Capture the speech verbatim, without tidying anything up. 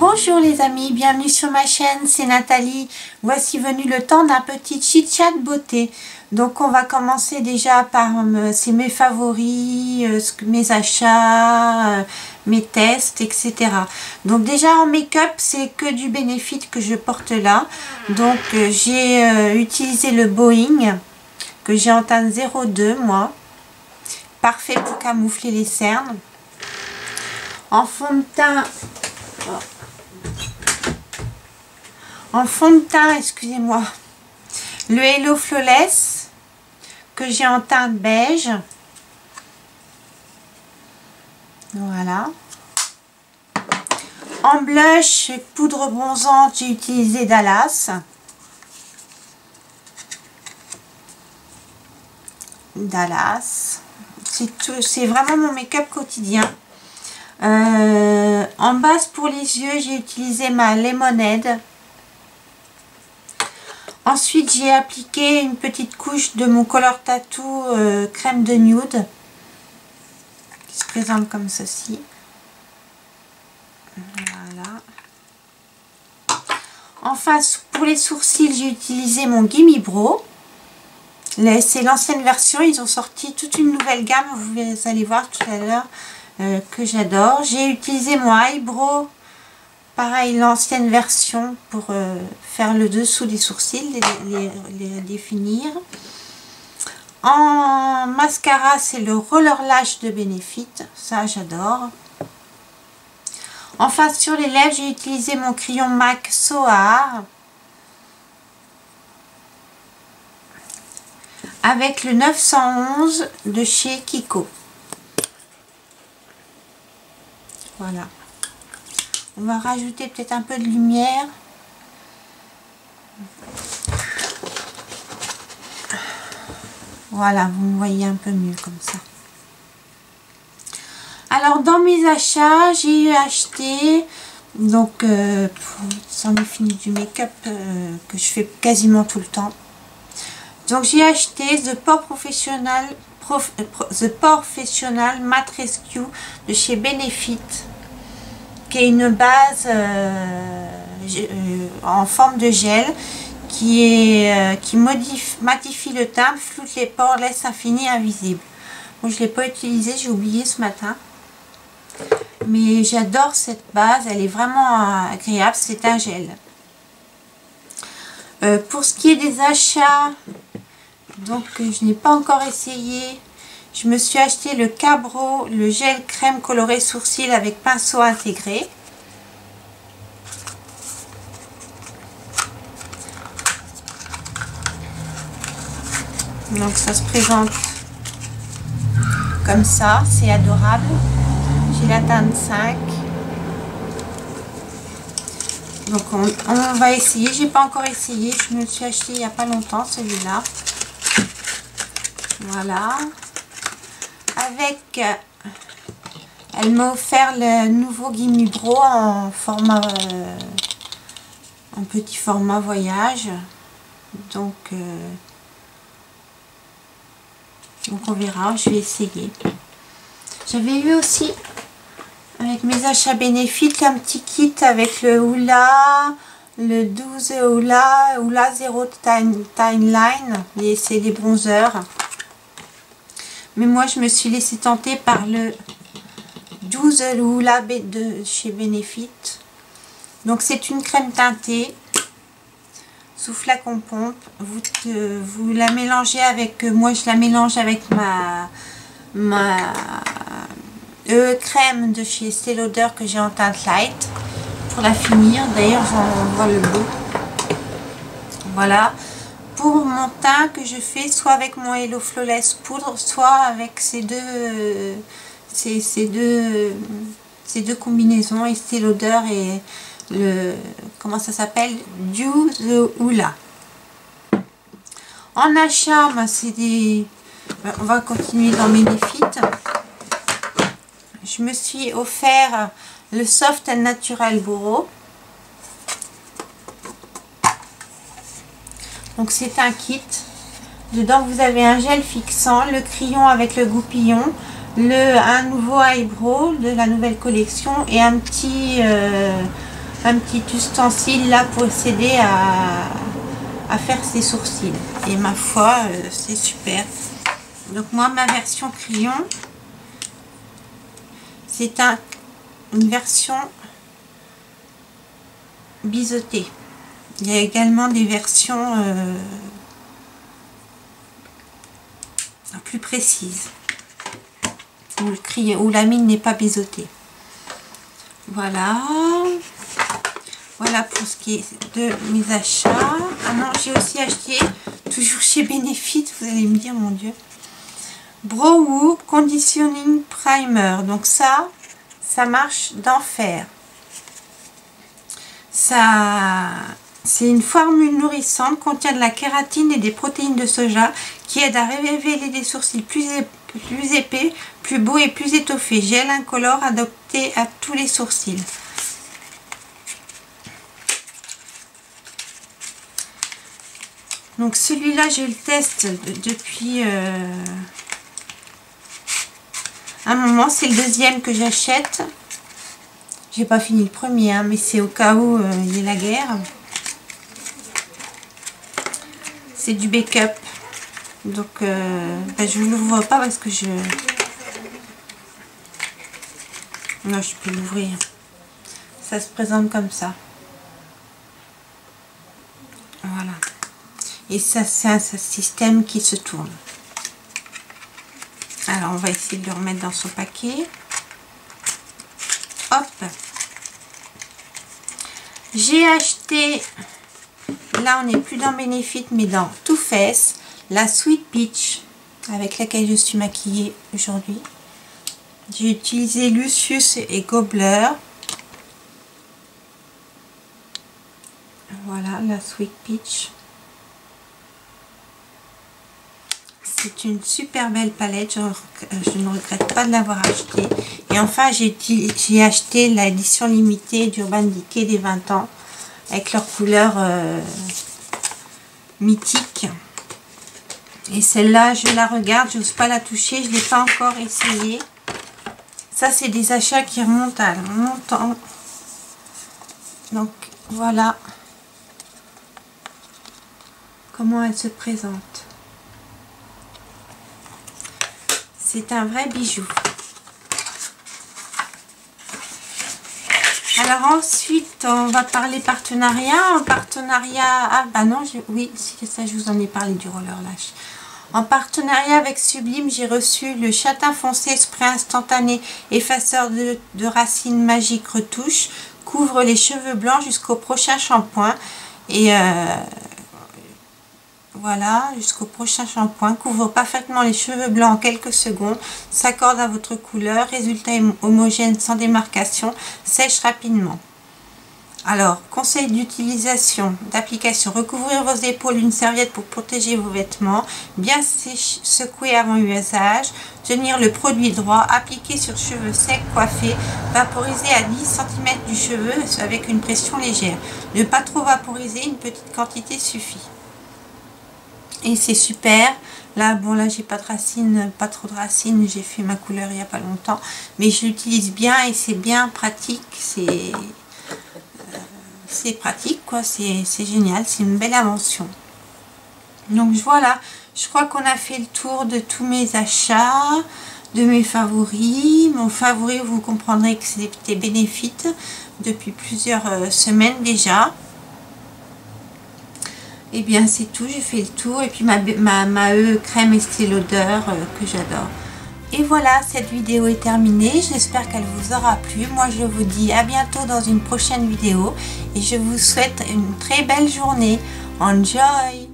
Bonjour les amis, bienvenue sur ma chaîne, c'est Nathalie. Voici venu le temps d'un petit chit-chat beauté. Donc on va commencer déjà par me, c'est mes favoris, euh, mes achats, euh, mes tests, et cetera. Donc déjà en make-up, c'est que du Benefit que je porte là. Donc euh, j'ai euh, utilisé le Boeing, que j'ai en teinte zéro deux moi. Parfait pour camoufler les cernes. En fond de teint... Oh. En fond de teint, excusez-moi, le Hello Flawless que j'ai en teinte beige. Voilà. En blush, poudre bronzante, j'ai utilisé Dallas. Dallas. C'est vraiment mon make-up quotidien. Euh, en base pour les yeux, j'ai utilisé ma Lemon Aid. Ensuite, j'ai appliqué une petite couche de mon Color Tattoo euh, crème de nude, qui se présente comme ceci. Voilà. Enfin, pour les sourcils, j'ai utilisé mon Gimme Brow. C'est l'ancienne version, ils ont sorti toute une nouvelle gamme, vous allez voir tout à l'heure. Euh, que j'adore. J'ai utilisé mon High Brow, pareil l'ancienne version, pour euh, faire le dessous des sourcils, les, les, les définir. En mascara, c'est le Roller Lash de Benefit, ça j'adore. Enfin sur les lèvres, j'ai utilisé mon crayon M A C Soar avec le neuf cent onze de chez Kiko. Voilà, on va rajouter peut-être un peu de lumière. Voilà, vous me voyez un peu mieux comme ça. Alors dans mes achats, j'ai acheté, donc euh, c'en est fini du make-up euh, que je fais quasiment tout le temps. Donc j'ai acheté The POREfessional, Prof, The POREfessional Matte Rescue de chez Benefit, qui est une base euh, en forme de gel qui, est, euh, qui modifie, matifie le teint, floute les pores, laisse un fini invisible. Bon, je ne l'ai pas utilisé, j'ai oublié ce matin. Mais j'adore cette base, elle est vraiment agréable, c'est un gel. Euh, pour ce qui est des achats, donc je n'ai pas encore essayé. Je me suis acheté le Ka Brow, le gel crème coloré sourcil avec pinceau intégré. Donc ça se présente comme ça, c'est adorable. J'ai la teinte cinq. Donc on, on va essayer, j'ai pas encore essayé, je me le suis acheté il n'y a pas longtemps celui-là. Voilà. Avec, elle m'a offert le nouveau Gimme Brow en format, euh, en petit format voyage. Donc, euh, donc on verra, je vais essayer. J'avais eu aussi, avec mes achats bénéfiques, un petit kit avec le Hoola, le douze Hoola, Hoola zéro Timeline, et c'est des bronzers. Mais moi, je me suis laissée tenter par le douze Hoola de chez Benefit. Donc, c'est une crème teintée sous flacon pompe. Vous, te, vous la mélangez avec... Moi, je la mélange avec ma... ma euh, crème de chez Estée Lauder que j'ai en teinte light pour la finir. D'ailleurs, j'en vois le bout. Voilà. Pour mon teint que je fais soit avec mon Hello Flawless poudre, soit avec ces deux euh, ces, ces deux ces deux combinaisons, Estée Lauder et le comment ça s'appelle, Dew the Hoola. En achat, ben, c'est des ben, on va continuer dans mes défis. Je me suis offert le Soft Natural Brow. Donc c'est un kit, dedans vous avez un gel fixant, le crayon avec le goupillon, le, un nouveau eyebrow de la nouvelle collection et un petit, euh, un petit ustensile là pour s'aider à, à faire ses sourcils. Et ma foi, euh, c'est super. Donc moi, ma version crayon, c'est un, une version biseautée. Il y a également des versions euh, plus précises, où, le crayon, où la mine n'est pas biseautée. Voilà. Voilà pour ce qui est de mes achats. Ah non, j'ai aussi acheté, toujours chez Benefit, vous allez me dire, mon Dieu. Brow Whoop Conditioning Primer. Donc ça, ça marche d'enfer. Ça, c'est une formule nourrissante, contient de la kératine et des protéines de soja qui aident à révéler des sourcils plus plus épais, plus beaux et plus étoffés. Gel incolore adapté à tous les sourcils. Donc celui-là, je le teste depuis euh, un moment. C'est le deuxième que j'achète. J'ai pas fini le premier, hein, mais c'est au cas où euh, il y a la guerre. C'est du bake-up. Donc, euh, ben, je ne l'ouvre pas parce que je... Non, je peux l'ouvrir. Ça se présente comme ça. Voilà. Et ça, c'est un système qui se tourne. Alors, on va essayer de le remettre dans son paquet. Hop. J'ai acheté... Là, on n'est plus dans Benefit, mais dans Too Faced, la Sweet Peach, avec laquelle je suis maquillée aujourd'hui. J'ai utilisé Lucius et Gobler. Voilà, la Sweet Peach. C'est une super belle palette, je, je ne regrette pas de l'avoir achetée. Et enfin, j'ai acheté l'édition limitée d'Urban Decay des vingt ans, avec leur couleur euh, mythique. Et celle-là, je la regarde, je n'ose pas la toucher, je ne l'ai pas encore essayée. Ça, c'est des achats qui remontent à longtemps. Donc, voilà comment elle se présente. C'est un vrai bijou. Alors ensuite, on va parler partenariat. En partenariat... Ah bah non, je... oui, c'est ça, je vous en ai parlé du Roller Lash. En partenariat avec Sublime, j'ai reçu le Châtain foncé spray instantané effaceur de, de racines magiques retouche. Couvre les cheveux blancs jusqu'au prochain shampoing. Et... Euh... Voilà, jusqu'au prochain shampoing. Couvre parfaitement les cheveux blancs en quelques secondes. S'accorde à votre couleur. Résultat homogène sans démarcation. Sèche rapidement. Alors, conseil d'utilisation, d'application. Recouvrir vos épaules d'une serviette pour protéger vos vêtements. Bien secouer avant usage. Tenir le produit droit. Appliquer sur cheveux secs, coiffés. Vaporiser à dix centimètres du cheveu avec une pression légère. Ne pas trop vaporiser, une petite quantité suffit. Et c'est super. Là, bon, là, j'ai pas de racines, pas trop de racines. J'ai fait ma couleur il n'y a pas longtemps. Mais je l'utilise bien et c'est bien pratique. C'est euh, c'est pratique, quoi. C'est génial. C'est une belle invention. Donc, voilà. Je crois qu'on a fait le tour de tous mes achats, de mes favoris. Mon favori, vous comprendrez que c'était Benefit depuis plusieurs euh, semaines déjà. Et eh bien c'est tout, j'ai fait le tour et puis ma, ma, ma E crème Estée Lauder euh, que j'adore. Et voilà, cette vidéo est terminée, j'espère qu'elle vous aura plu. Moi je vous dis à bientôt dans une prochaine vidéo et je vous souhaite une très belle journée. Enjoy!